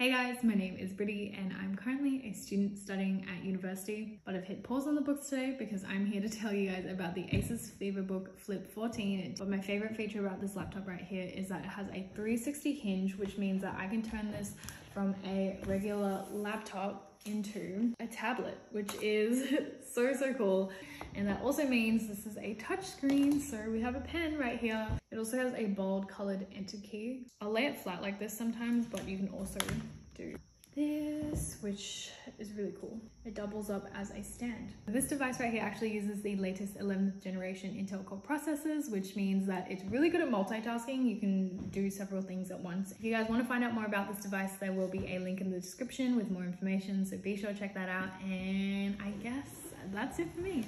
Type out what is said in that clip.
Hey guys, my name is Brittany and I'm currently a student studying at university, but I've hit pause on the books today because I'm here to tell you guys about the Asus VivoBook Flip 14. But my favorite feature about this laptop right here is that it has a 360 hinge, which means that I can turn this from a regular laptop into a tablet, which is so cool. And that also means this is a touch screen, so we have a pen right here. It also has a bold colored enter key. I'll lay it flat like this sometimes, but you can also do this, which is really cool. It doubles up as a stand. This device right here actually uses the latest 11th generation Intel Core processors, which means that it's really good at multitasking. You can do several things at once. If you guys want to find out more about this device, there will be a link in the description with more information, so be sure to check that out. And I guess that's it for me.